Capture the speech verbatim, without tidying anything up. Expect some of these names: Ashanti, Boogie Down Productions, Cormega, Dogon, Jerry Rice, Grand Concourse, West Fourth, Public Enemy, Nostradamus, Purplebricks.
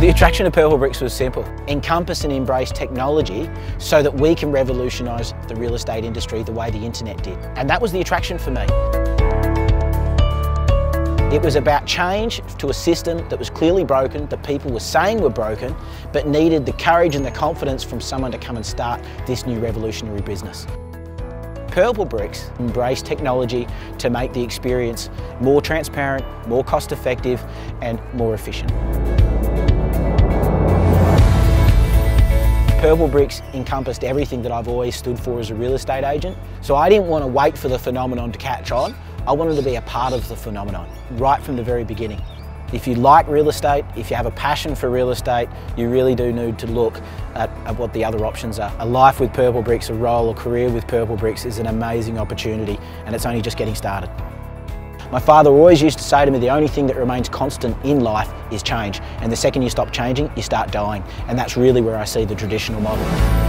The attraction of Purplebricks was simple: encompass and embrace technology so that we can revolutionise the real estate industry the way the internet did. And that was the attraction for me. It was about change to a system that was clearly broken, that people were saying were broken, but needed the courage and the confidence from someone to come and start this new revolutionary business. Purplebricks embraced technology to make the experience more transparent, more cost effective and more efficient. Purplebricks encompassed everything that I've always stood for as a real estate agent. So I didn't want to wait for the phenomenon to catch on. I wanted to be a part of the phenomenon right from the very beginning. If you like real estate, if you have a passion for real estate, you really do need to look at, at what the other options are. A life with Purplebricks, a role or career with Purplebricks is an amazing opportunity, and it's only just getting started. My father always used to say to me, the only thing that remains constant in life is change. And the second you stop changing, you start dying. And that's really where I see the traditional model.